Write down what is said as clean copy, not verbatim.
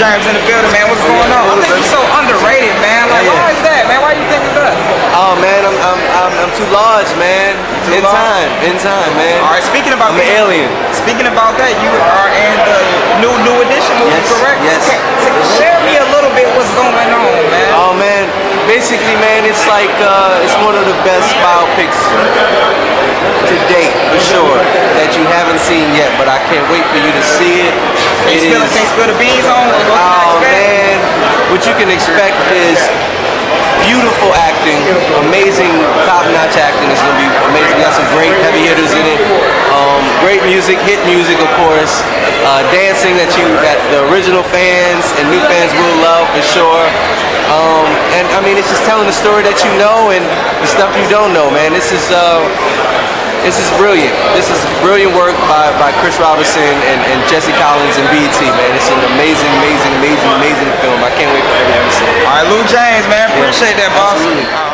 James in the building, man. What's going on? I think you're so underrated, man. Like, why is that, man? Why do you think it's that? Oh, man, I'm too large, man. In time, man. All right, speaking about I'm an alien. Speaking about that, you are in the new edition movie, correct? Yes. Share me a little bit what's going on, man. Oh, man. Basically, man, it's like it's one of the best biopics to date, for sure, that you haven't seen yet. But I can't wait for you to see it. Can't spill the beans on it. Oh man, what you can expect is beautiful acting, amazing top-notch acting. It's gonna be amazing. We got some great heavy hitters in it. Great music, hit music, of course. Dancing that the original fans and new fans will love for sure. And I mean, it's just telling the story that you know and the stuff you don't know, man. This is brilliant. This is brilliant work by Chris Robinson and Jesse Collins and BET, man. It's an amazing, amazing, amazing, amazing film. I can't wait for everyone to see it. All right, Lou James, man. Appreciate that, boss. Absolutely.